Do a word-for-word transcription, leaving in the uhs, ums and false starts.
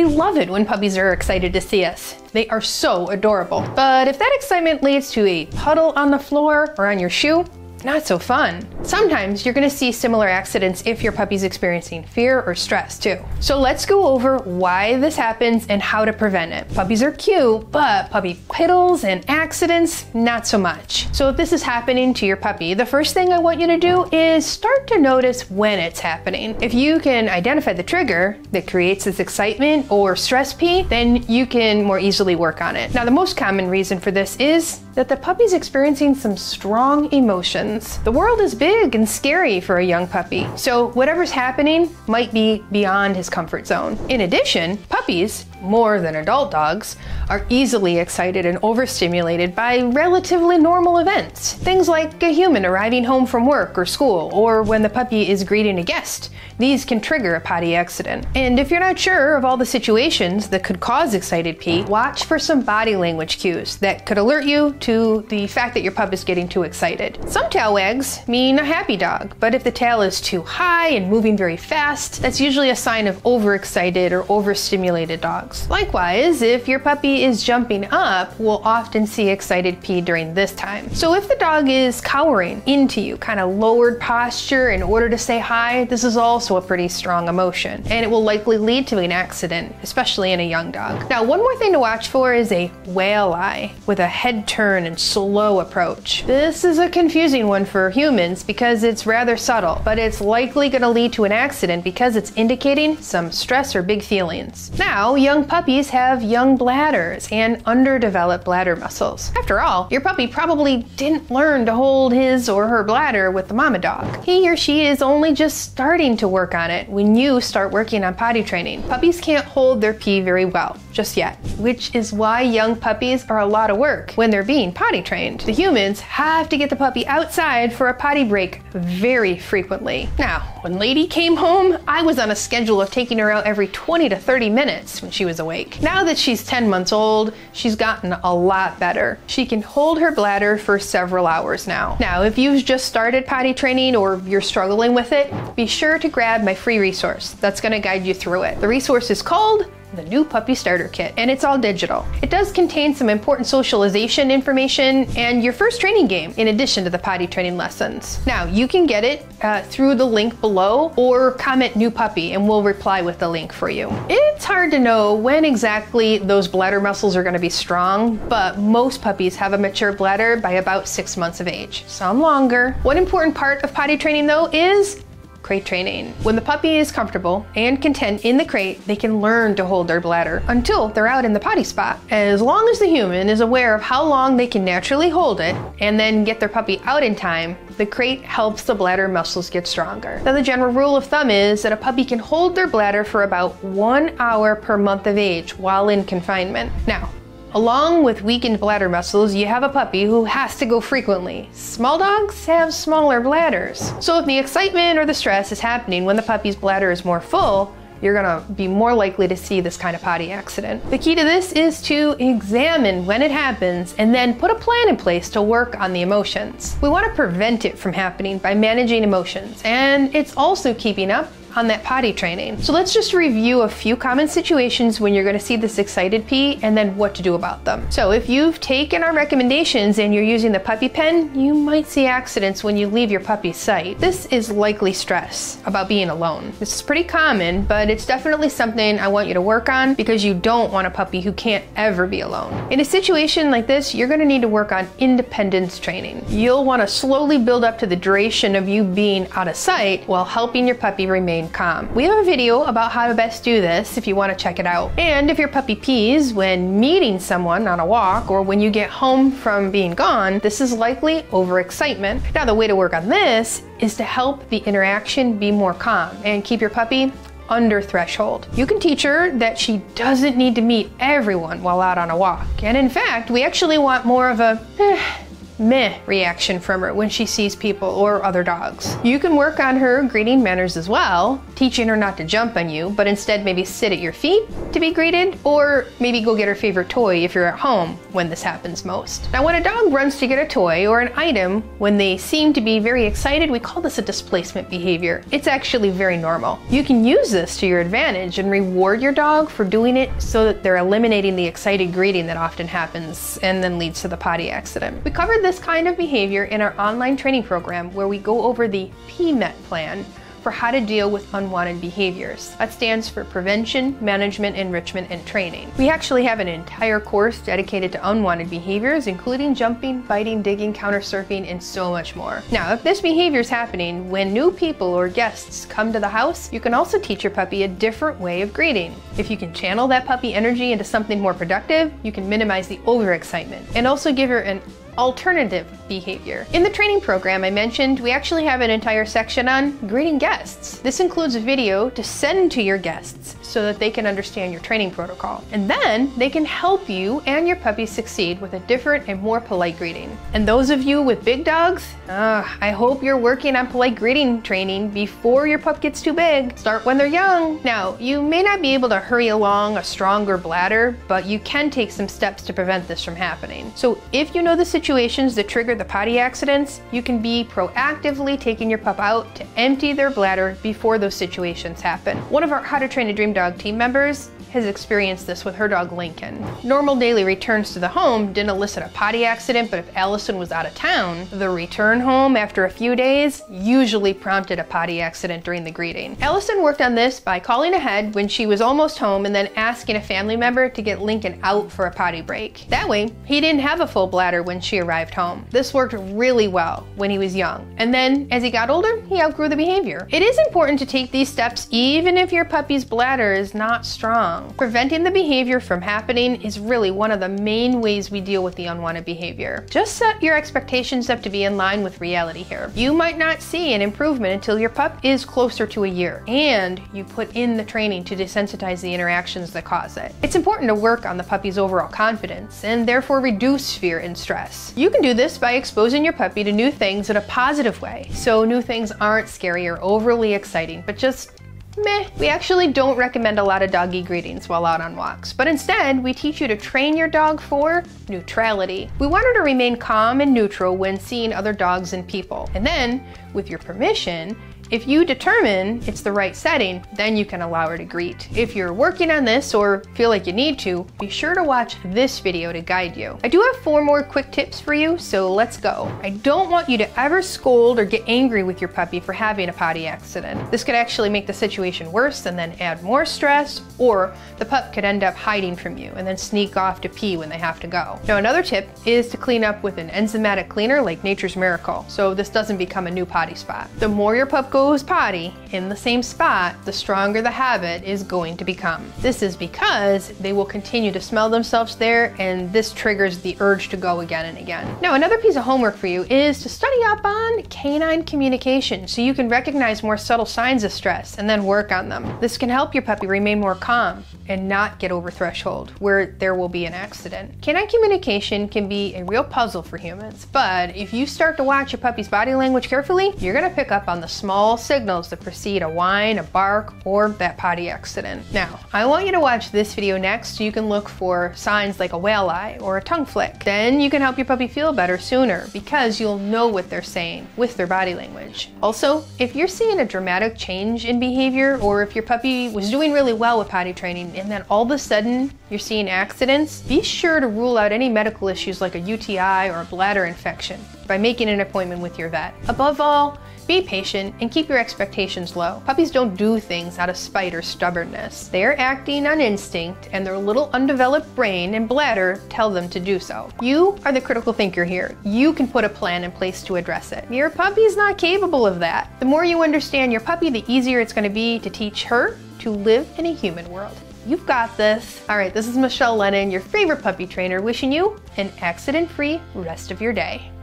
We love it when puppies are excited to see us. They are so adorable. But if that excitement leads to a puddle on the floor or on your shoe, not so fun. Sometimes you're gonna see similar accidents if your puppy's experiencing fear or stress too. So let's go over why this happens and how to prevent it. Puppies are cute, but puppy piddles and accidents, not so much. So if this is happening to your puppy, the first thing I want you to do is start to notice when it's happening. If you can identify the trigger that creates this excitement or stress pee, then you can more easily work on it. Now, the most common reason for this is that the puppy's experiencing some strong emotions. The world is big and scary for a young puppy, so whatever's happening might be beyond his comfort zone. In addition, puppies, more than adult dogs, are easily excited and overstimulated by relatively normal events. Things like a human arriving home from work or school, or when the puppy is greeting a guest. These can trigger a potty accident. And if you're not sure of all the situations that could cause excited pee, watch for some body language cues that could alert you to the fact that your pup is getting too excited. Sometimes tail wags mean a happy dog, but if the tail is too high and moving very fast, that's usually a sign of overexcited or overstimulated dogs. Likewise, if your puppy is jumping up, we'll often see excited pee during this time. So if the dog is cowering into you, kind of lowered posture in order to say hi, this is also a pretty strong emotion, and it will likely lead to an accident, especially in a young dog. Now, one more thing to watch for is a whale eye with a head turn and slow approach. This is a confusing one one for humans because it's rather subtle, but it's likely going to lead to an accident because it's indicating some stress or big feelings. Now, young puppies have young bladders and underdeveloped bladder muscles. After all, your puppy probably didn't learn to hold his or her bladder with the mama dog. He or she is only just starting to work on it when you start working on potty training. Puppies can't hold their pee very well just yet, which is why young puppies are a lot of work when they're being potty trained. The humans have to get the puppy outside for a potty break very frequently. Now, when Lady came home, I was on a schedule of taking her out every twenty to thirty minutes when she was awake. Now that she's ten months old, she's gotten a lot better. She can hold her bladder for several hours now. Now, if you've just started potty training or you're struggling with it, be sure to grab my free resource that's going to guide you through it. The resource is called The New Puppy Starter Kit, and it's all digital. It does contain some important socialization information and your first training game, in addition to the potty training lessons. Now, you can get it uh, through the link below or comment new puppy and we'll reply with the link for you. It's hard to know when exactly those bladder muscles are going to be strong, but most puppies have a mature bladder by about six months of age, some longer. One important part of potty training, though, is crate training. When the puppy is comfortable and content in the crate, they can learn to hold their bladder until they're out in the potty spot. As long as the human is aware of how long they can naturally hold it and then get their puppy out in time, the crate helps the bladder muscles get stronger. Now, the general rule of thumb is that a puppy can hold their bladder for about one hour per month of age while in confinement. Now, along with weakened bladder muscles, you have a puppy who has to go frequently. Small dogs have smaller bladders. So if the excitement or the stress is happening when the puppy's bladder is more full, you're gonna be more likely to see this kind of potty accident. The key to this is to examine when it happens and then put a plan in place to work on the emotions. We wanna prevent it from happening by managing emotions, and it's also keeping up on that potty training. So let's just review a few common situations when you're going to see this excited pee and then what to do about them. So if you've taken our recommendations and you're using the puppy pen, you might see accidents when you leave your puppy's sight. This is likely stress about being alone. This is pretty common, but it's definitely something I want you to work on because you don't want a puppy who can't ever be alone. In a situation like this, you're going to need to work on independence training. You'll want to slowly build up to the duration of you being out of sight while helping your puppy remain calm. We have a video about how to best do this if you want to check it out. And if your puppy pees when meeting someone on a walk or when you get home from being gone, this is likely overexcitement. Now, the way to work on this is to help the interaction be more calm and keep your puppy under threshold. You can teach her that she doesn't need to meet everyone while out on a walk. And in fact, we actually want more of a eh, meh reaction from her when she sees people or other dogs. You can work on her greeting manners as well, teaching her not to jump on you, but instead maybe sit at your feet to be greeted, or maybe go get her favorite toy if you're at home when this happens most. Now, when a dog runs to get a toy or an item when they seem to be very excited, we call this a displacement behavior. It's actually very normal. You can use this to your advantage and reward your dog for doing it so that they're eliminating the excited greeting that often happens and then leads to the potty accident. We covered this kind of behavior in our online training program where we go over the P M E T plan for how to deal with unwanted behaviors. That stands for Prevention, Management, Enrichment, and Training. We actually have an entire course dedicated to unwanted behaviors, including jumping, biting, digging, counter-surfing, and so much more. Now, if this behavior is happening when new people or guests come to the house, you can also teach your puppy a different way of greeting. If you can channel that puppy energy into something more productive, you can minimize the overexcitement and also give her an alternative behavior. In the training program I mentioned, we actually have an entire section on greeting guests. This includes a video to send to your guests so that they can understand your training protocol. And then they can help you and your puppy succeed with a different and more polite greeting. And those of you with big dogs, uh, I hope you're working on polite greeting training before your pup gets too big. Start when they're young. Now, you may not be able to hurry along a stronger bladder, but you can take some steps to prevent this from happening. So if you know the situation situations that trigger the potty accidents, you can be proactively taking your pup out to empty their bladder before those situations happen. One of our How to Train a Dream Dog team members has experienced this with her dog Lincoln. Normal daily returns to the home didn't elicit a potty accident, but if Allison was out of town, the return home after a few days usually prompted a potty accident during the greeting. Allison worked on this by calling ahead when she was almost home and then asking a family member to get Lincoln out for a potty break. That way, he didn't have a full bladder when she She arrived home. This worked really well when he was young. And then as he got older, he outgrew the behavior. It is important to take these steps even if your puppy's bladder is not strong. Preventing the behavior from happening is really one of the main ways we deal with the unwanted behavior. Just set your expectations up to be in line with reality here. You might not see an improvement until your pup is closer to a year and you put in the training to desensitize the interactions that cause it. It's important to work on the puppy's overall confidence and therefore reduce fear and stress. You can do this by exposing your puppy to new things in a positive way, so new things aren't scary or overly exciting, but just meh. We actually don't recommend a lot of doggy greetings while out on walks, but instead we teach you to train your dog for neutrality. We want her to remain calm and neutral when seeing other dogs and people, and then, with your permission, if you determine it's the right setting, then you can allow her to greet. If you're working on this or feel like you need to, be sure to watch this video to guide you. I do have four more quick tips for you, so let's go. I don't want you to ever scold or get angry with your puppy for having a potty accident. This could actually make the situation worse and then add more stress, or the pup could end up hiding from you and then sneak off to pee when they have to go. Now, another tip is to clean up with an enzymatic cleaner like Nature's Miracle, so this doesn't become a new potty spot. The more your pup goes goes potty in the same spot, the stronger the habit is going to become. This is because they will continue to smell themselves there, and this triggers the urge to go again and again. Now, another piece of homework for you is to study up on canine communication so you can recognize more subtle signs of stress and then work on them. This can help your puppy remain more calm and not get over threshold where there will be an accident. Canine communication can be a real puzzle for humans, but if you start to watch your puppy's body language carefully, you're gonna pick up on the small signals that precede a whine, a bark, or that potty accident. Now, I want you to watch this video next so you can look for signs like a whale eye or a tongue flick. Then you can help your puppy feel better sooner because you'll know what they're saying with their body language. Also, if you're seeing a dramatic change in behavior, or if your puppy was doing really well with potty training and then all of a sudden you're seeing accidents, be sure to rule out any medical issues like a U T I or a bladder infection by making an appointment with your vet. Above all, be patient and keep your expectations low. Puppies don't do things out of spite or stubbornness. They're acting on instinct, and their little undeveloped brain and bladder tell them to do so. You are the critical thinker here. You can put a plan in place to address it. Your puppy's not capable of that. The more you understand your puppy, the easier it's going to be to teach her to live in a human world. You've got this. All right, this is Michelle Lennon, your favorite puppy trainer, wishing you an accident-free rest of your day.